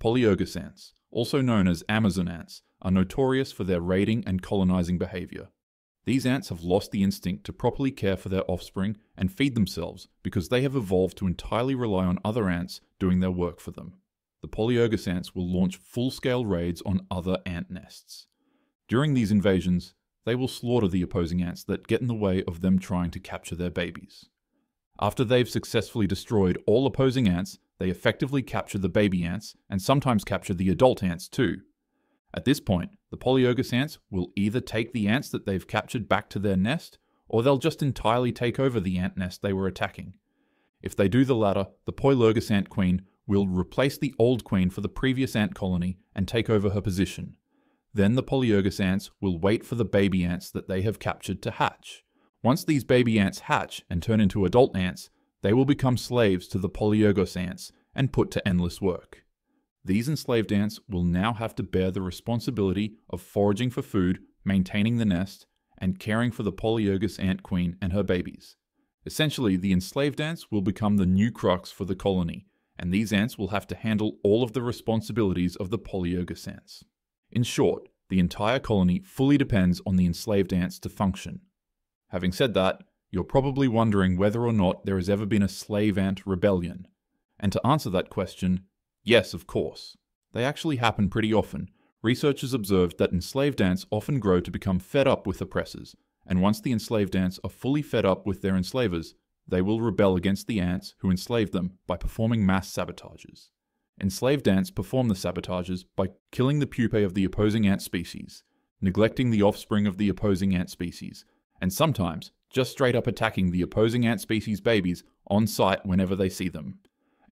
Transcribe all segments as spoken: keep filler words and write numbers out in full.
Polyergus ants, also known as Amazon ants, are notorious for their raiding and colonizing behavior. These ants have lost the instinct to properly care for their offspring and feed themselves because they have evolved to entirely rely on other ants doing their work for them. The Polyergus ants will launch full-scale raids on other ant nests. During these invasions, they will slaughter the opposing ants that get in the way of them trying to capture their babies. After they've successfully destroyed all opposing ants, they effectively capture the baby ants and sometimes capture the adult ants too. At this point, the Polyergus ants will either take the ants that they've captured back to their nest, or they'll just entirely take over the ant nest they were attacking. If they do the latter, the Polyergus ant queen will replace the old queen for the previous ant colony and take over her position. Then the Polyergus ants will wait for the baby ants that they have captured to hatch. Once these baby ants hatch and turn into adult ants, they will become slaves to the Polyergus ants and put to endless work. These enslaved ants will now have to bear the responsibility of foraging for food, maintaining the nest, and caring for the Polyergus ant queen and her babies. Essentially, the enslaved ants will become the new crux for the colony, and these ants will have to handle all of the responsibilities of the Polyergus ants. In short, the entire colony fully depends on the enslaved ants to function. Having said that, you're probably wondering whether or not there has ever been a slave ant rebellion. And to answer that question, yes, of course. They actually happen pretty often. Researchers observed that enslaved ants often grow to become fed up with oppressors, and once the enslaved ants are fully fed up with their enslavers, they will rebel against the ants who enslaved them by performing mass sabotages. Enslaved ants perform the sabotages by killing the pupae of the opposing ant species, neglecting the offspring of the opposing ant species, and sometimes just straight up attacking the opposing ant species' babies on sight whenever they see them.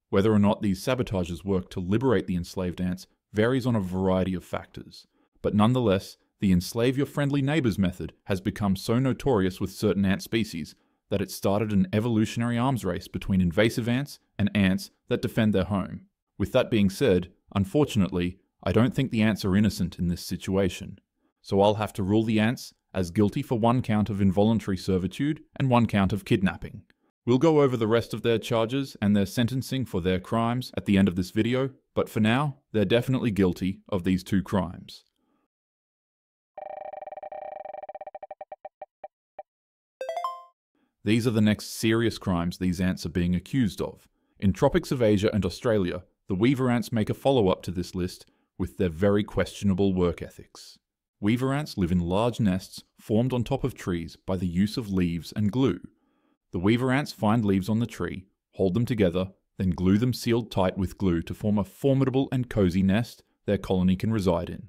Whether or not these sabotages work to liberate the enslaved ants varies on a variety of factors, but nonetheless, the enslave your friendly neighbors method has become so notorious with certain ant species that it started an evolutionary arms race between invasive ants and ants that defend their home. With that being said, unfortunately, I don't think the ants are innocent in this situation, so I'll have to rule the ants as guilty for one count of involuntary servitude and one count of kidnapping. We'll go over the rest of their charges and their sentencing for their crimes at the end of this video, but for now, they're definitely guilty of these two crimes. These are the next serious crimes these ants are being accused of. In tropics of Asia and Australia, the weaver ants make a follow-up to this list with their very questionable work ethics. Weaver ants live in large nests formed on top of trees by the use of leaves and glue. The weaver ants find leaves on the tree, hold them together, then glue them sealed tight with glue to form a formidable and cozy nest their colony can reside in.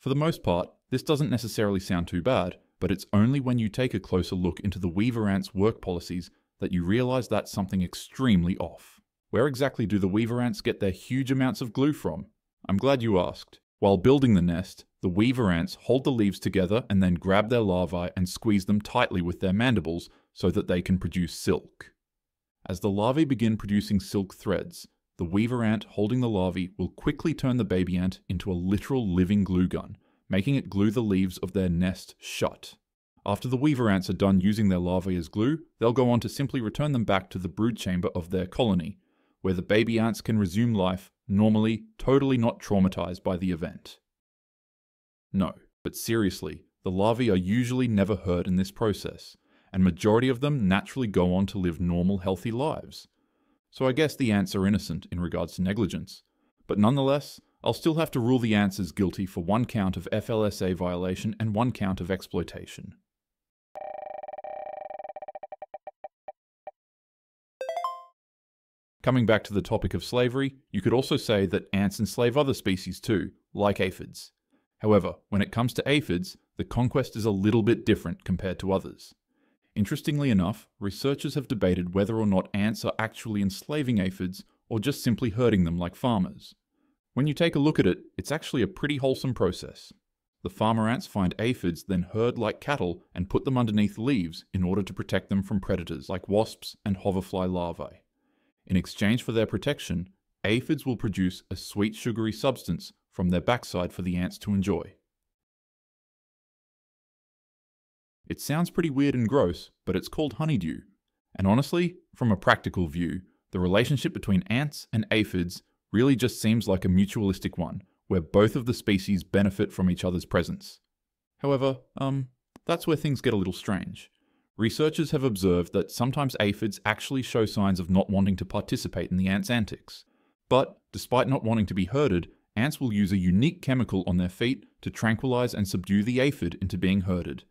For the most part, this doesn't necessarily sound too bad, but it's only when you take a closer look into the weaver ants' work policies that you realize that's something extremely off. Where exactly do the weaver ants get their huge amounts of glue from? I'm glad you asked. While building the nest, the weaver ants hold the leaves together and then grab their larvae and squeeze them tightly with their mandibles so that they can produce silk. As the larvae begin producing silk threads, the weaver ant holding the larvae will quickly turn the baby ant into a literal living glue gun, making it glue the leaves of their nest shut. After the weaver ants are done using their larvae as glue, they'll go on to simply return them back to the brood chamber of their colony, where the baby ants can resume life normally, totally not traumatized by the event. No, but seriously, the larvae are usually never hurt in this process, and majority of them naturally go on to live normal, healthy lives. So I guess the ants are innocent in regards to negligence. But nonetheless, I'll still have to rule the ants as guilty for one count of F L S A violation and one count of exploitation. Coming back to the topic of slavery, you could also say that ants enslave other species too, like aphids. However, when it comes to aphids, the conquest is a little bit different compared to others. Interestingly enough, researchers have debated whether or not ants are actually enslaving aphids or just simply herding them like farmers. When you take a look at it, it's actually a pretty wholesome process. The farmer ants find aphids, then herd like cattle and put them underneath leaves in order to protect them from predators like wasps and hoverfly larvae. In exchange for their protection, aphids will produce a sweet sugary substance from their backside for the ants to enjoy. It sounds pretty weird and gross, but it's called honeydew. And honestly, from a practical view, the relationship between ants and aphids really just seems like a mutualistic one, where both of the species benefit from each other's presence. However, um, that's where things get a little strange. Researchers have observed that sometimes aphids actually show signs of not wanting to participate in the ants' antics. But, despite not wanting to be herded, ants will use a unique chemical on their feet to tranquilize and subdue the aphid into being herded.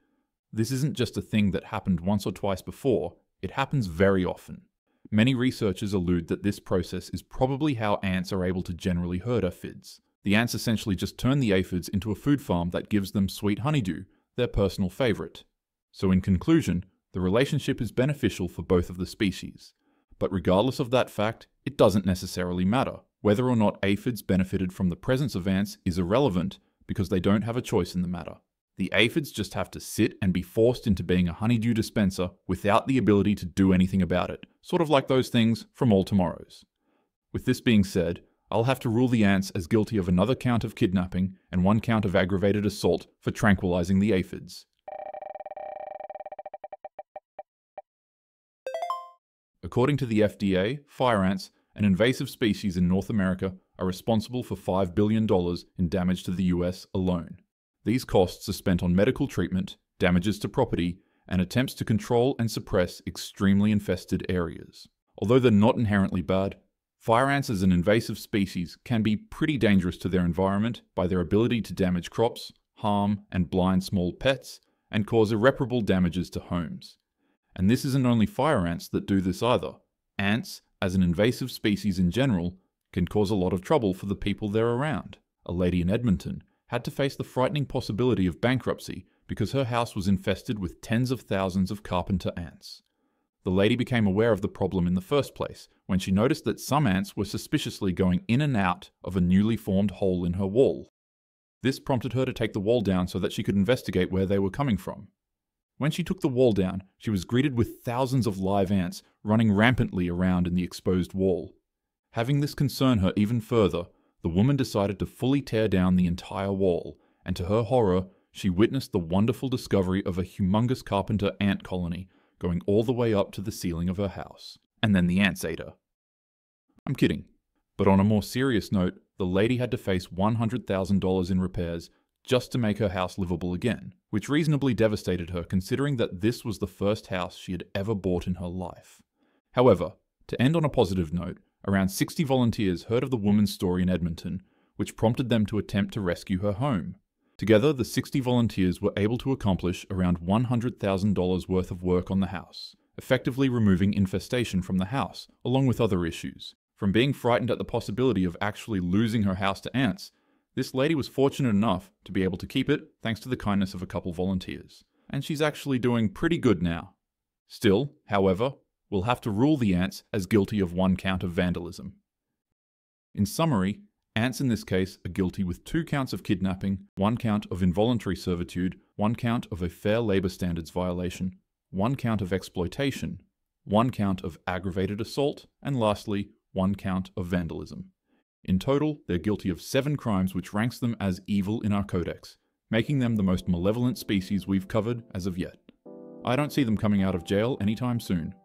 This isn't just a thing that happened once or twice before, it happens very often. Many researchers allude that this process is probably how ants are able to generally herd aphids. The ants essentially just turn the aphids into a food farm that gives them sweet honeydew, their personal favorite. So in conclusion, the relationship is beneficial for both of the species. But regardless of that fact, it doesn't necessarily matter. Whether or not aphids benefited from the presence of ants is irrelevant because they don't have a choice in the matter. The aphids just have to sit and be forced into being a honeydew dispenser without the ability to do anything about it, sort of like those things from All Tomorrow's. With this being said, I'll have to rule the ants as guilty of another count of kidnapping and one count of aggravated assault for tranquilizing the aphids. According to the F D A, fire ants, an invasive species in North America, are responsible for five billion dollars in damage to the U S alone. These costs are spent on medical treatment, damages to property, and attempts to control and suppress extremely infested areas. Although they're not inherently bad, fire ants as an invasive species can be pretty dangerous to their environment by their ability to damage crops, harm and blind small pets, and cause irreparable damages to homes. And this isn't only fire ants that do this either. Ants, as an invasive species in general, can cause a lot of trouble for the people they're around. A lady in Edmonton had to face the frightening possibility of bankruptcy because her house was infested with tens of thousands of carpenter ants. The lady became aware of the problem in the first place when she noticed that some ants were suspiciously going in and out of a newly formed hole in her wall. This prompted her to take the wall down so that she could investigate where they were coming from. When she took the wall down, she was greeted with thousands of live ants running rampantly around in the exposed wall. Having this concern her even further, the woman decided to fully tear down the entire wall, and to her horror, she witnessed the wonderful discovery of a humongous carpenter ant colony going all the way up to the ceiling of her house. And then the ants ate her. I'm kidding. But on a more serious note, the lady had to face one hundred thousand dollars in repairs just to make her house livable again, which reasonably devastated her considering that this was the first house she had ever bought in her life. However, to end on a positive note, around sixty volunteers heard of the woman's story in Edmonton, which prompted them to attempt to rescue her home. Together, the sixty volunteers were able to accomplish around one hundred thousand dollars worth of work on the house, effectively removing infestation from the house, along with other issues. From being frightened at the possibility of actually losing her house to ants, this lady was fortunate enough to be able to keep it thanks to the kindness of a couple volunteers. And she's actually doing pretty good now. Still, however, we'll have to rule the ants as guilty of one count of vandalism. In summary, ants in this case are guilty with two counts of kidnapping, one count of involuntary servitude, one count of a fair labor standards violation, one count of exploitation, one count of aggravated assault, and lastly, one count of vandalism. In total, they're guilty of seven crimes which ranks them as evil in our codex, making them the most malevolent species we've covered as of yet. I don't see them coming out of jail anytime soon.